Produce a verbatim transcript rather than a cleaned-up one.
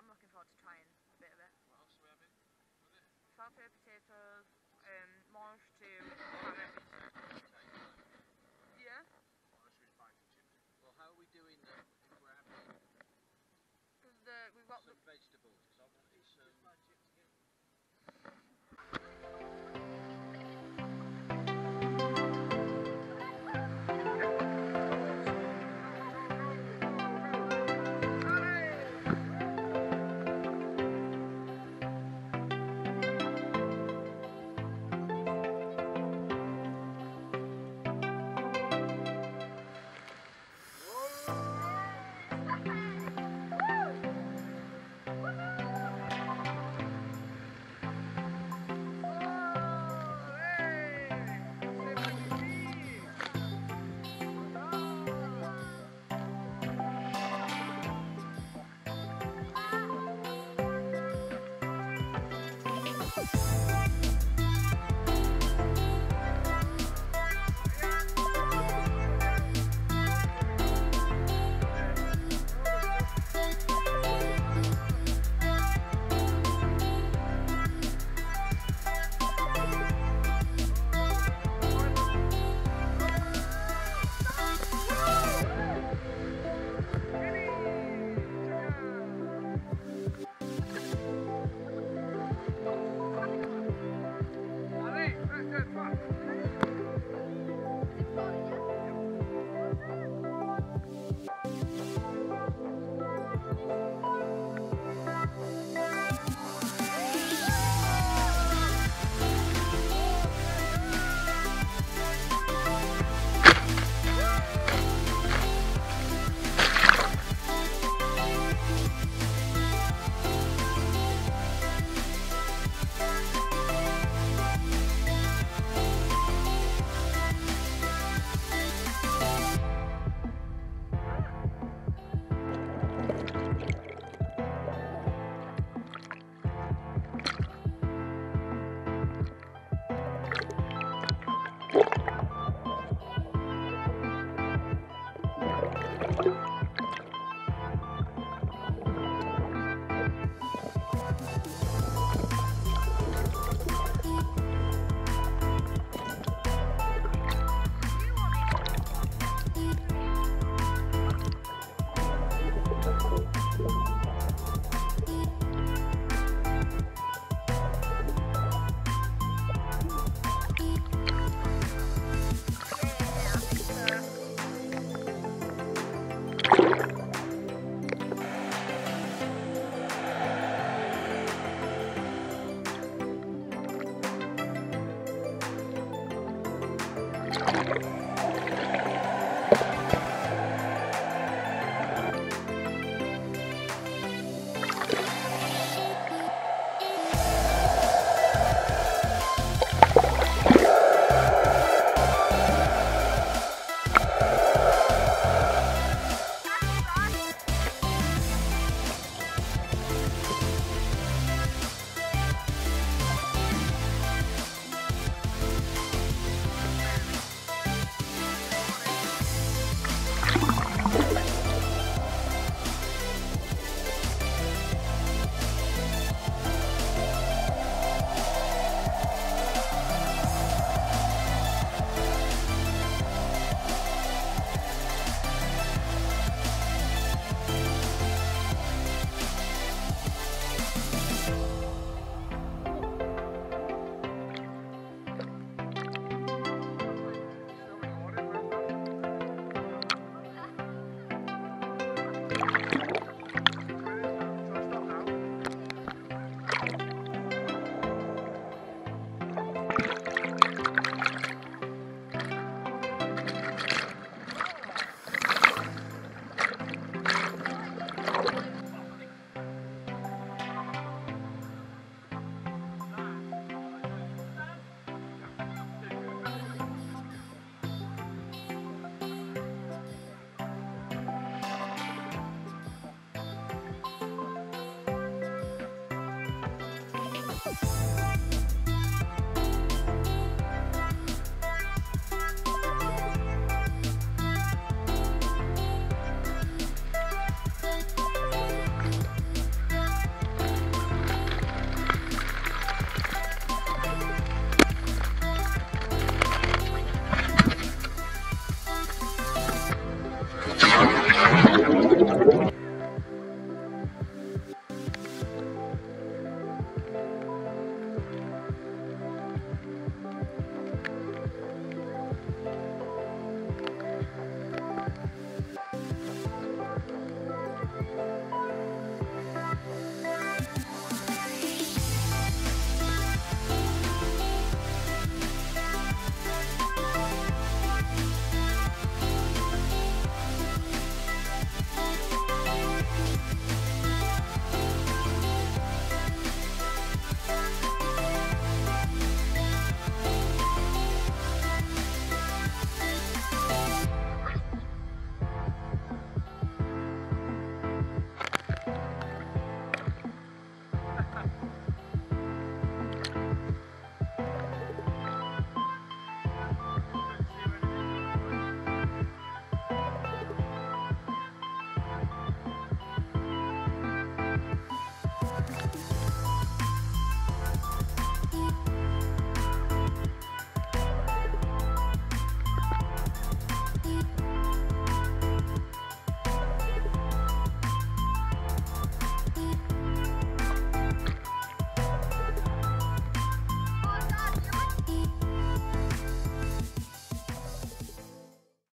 I'm looking forward to trying a bit of it. What else are we having with it? Salted potatoes, um, morning stew, carrots. Yeah? Morning stew is bacon chips. Well, how are we doing that if we're having the, we've got some the vegetables? Because I want to eat some...